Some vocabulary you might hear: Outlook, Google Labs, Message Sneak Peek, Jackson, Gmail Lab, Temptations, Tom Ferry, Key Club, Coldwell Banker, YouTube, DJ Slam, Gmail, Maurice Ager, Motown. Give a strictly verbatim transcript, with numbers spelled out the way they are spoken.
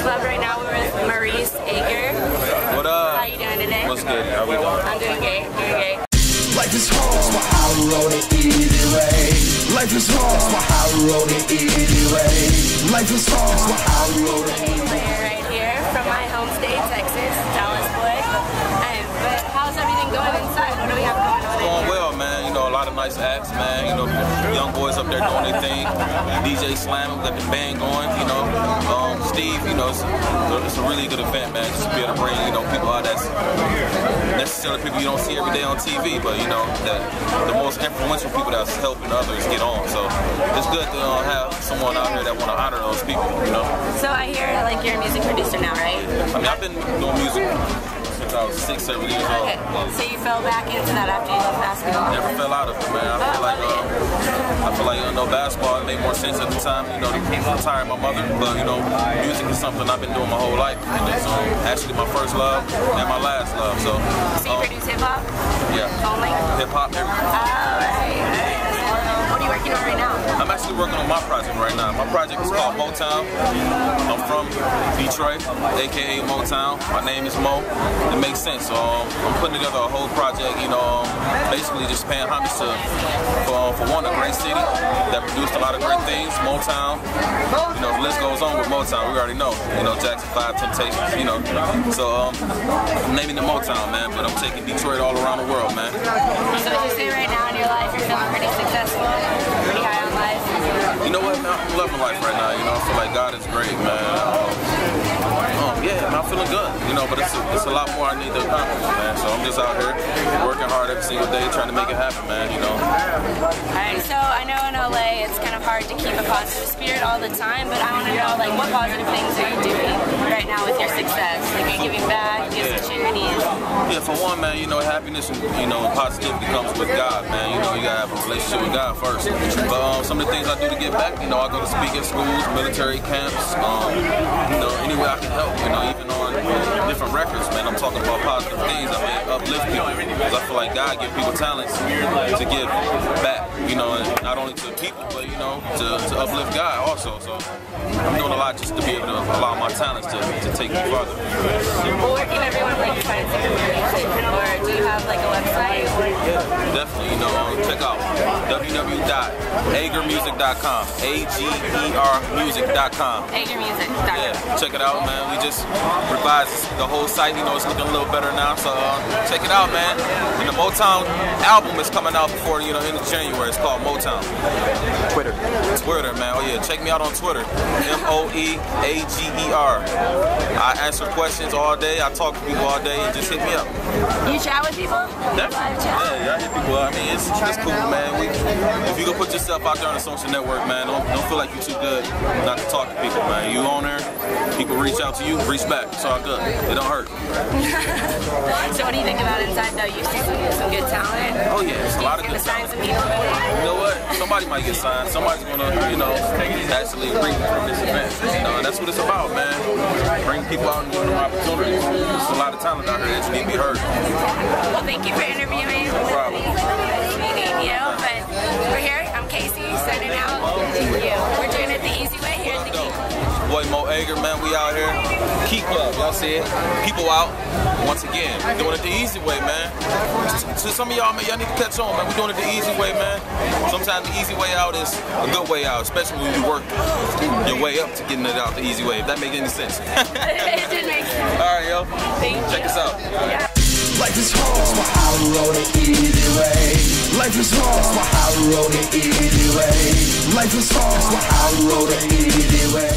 Club right now. We're with Maurice Ager. What up? How you doing today? What's good? How we doing? I'm doing gay. Doing gay. Life is hard, that's why I wrote it either way. Life is hard, that's why I wrote it either way. Life is hard, that's why I wrote it either way. We're right here from my home state, Texas, Dallas, Wood. And, but how's everything going inside? What do we have going on? It's going well, man. You know, a lot of nice acts, man. You know, young boys up there doing their thing. D J Slam, we got the band going, you know. Um, Steve, you know, it's, it's a really good event, man. Just to be able to bring, you know, people out that's necessarily people you don't see every day on T V, but, you know, that the most influential people that's helping others get on. So it's good to uh, have someone out here that want to honor those people, you know? So I hear, like, you're a music producer now, right? I mean, I've been doing music since I was six, seven years old. Okay. So you fell back into that after you left basketball? Never fell out of it, man. I oh, feel like, um, I feel like, you know, basketball, it made more sense at the time, you know, retiring my mother, but, you know, music is something I've been doing my whole life, and it's um, actually my first love and my last love, so. So you um, produce hip-hop? Yeah. Only? Hip-hop, everything. Oh, right. What are you working on right now? I'm actually working on my project right now. My project is called Motown. I'm from Detroit, a k a. Motown. My name is Mo. It makes sense. So um, I'm putting together a whole project, you know, basically just paying homage to, for, for one, a great city that produced a lot of great things. Motown, you know, the list goes on with Motown. We already know, you know, Jackson five, Temptations, you know. So um, I'm naming it Motown, man, but I'm taking Detroit all around the world, man. So what you say right now in your life, you're feeling pretty successful, pretty high on life? You know what, I'm loving life right now, you know. I feel like God is great, man. Um, yeah, I'm feeling good, you know, but it's a, it's a lot more I need to accomplish, man. So I'm just out here working hard every single day trying to make it happen, man, you know. All right, so I know in L A it's kind of hard to keep a positive spirit all the time, but I want to know, like, what positive things are you doing right now with your success? Like, are you giving back, doing some charities? Yeah, for one, man, you know, happiness and, you know, positivity comes with God, man. You know, you got to have a relationship with God first. But um, some of the things I do to give back, you know, I go to speak at schools, military camps, um, you know, any way I can help, you know, even on different records, man. I'm talking about positive things. I mean, uplift people. Because I feel like God gives people talents to give back, you know, and not only to people, but, you know, to, to uplift God also. So I'm doing a lot just to be able to allow my talents to, to take me farther. Well, where can everyone, like, find some information? Or do you have, like, a website? Definitely, you know, check out w w w dot ager music dot com. A G E R music dot com. ager music dot com. Yeah, check it out, man. We just revised the whole site. You know, it's looking a little better now, so uh, check it out, man. And the Motown album is coming out before, you know, end of January. It's called Motown. Twitter. Twitter, man. Oh, yeah. Check me out on Twitter. M O E A G E R. I answer questions all day. I talk to people all day, and just hit me up. You chat with people? Definitely. Yeah, I hit people. I mean, it's just cool, man. We, if you go put yourself out there on a social network, man, don't, don't feel like you're too good not to talk to people, man. You on there, people reach out to you, reach back. It's all good. It don't hurt. So what do you think about inside, though? You see some good talent? Oh, yeah. It's a lot of good talent. You know what? Somebody might get signed. Somebody's going to, you know, actually bring from this event. You know, and that's what it's about, man. Bring people out and give them opportunities. There's a lot of talent out here that need to be heard. Well, thank you for interviewing me. No problem. Nice meeting you. But we're here. I'm Casey, signing out. Thank you. We're doing it the easy way here at the Key Club. Boy Mo Ager, man, we out here. Key Club, y'all see it. People out, once again. Doing it the easy way, man. So some of y'all, man, y'all need to catch on, man. We're doing it the easy way, man. Sometimes the easy way out is a good way out, especially when you work your way up to getting it out the easy way, if that makes any sense. It did make sense. All right, yo. Thank Check you. us out. Yeah. Life is hard, that's why I wrote it either way. Life is hard, that's why I wrote it either way. Life is hard, that's why I wrote it either way.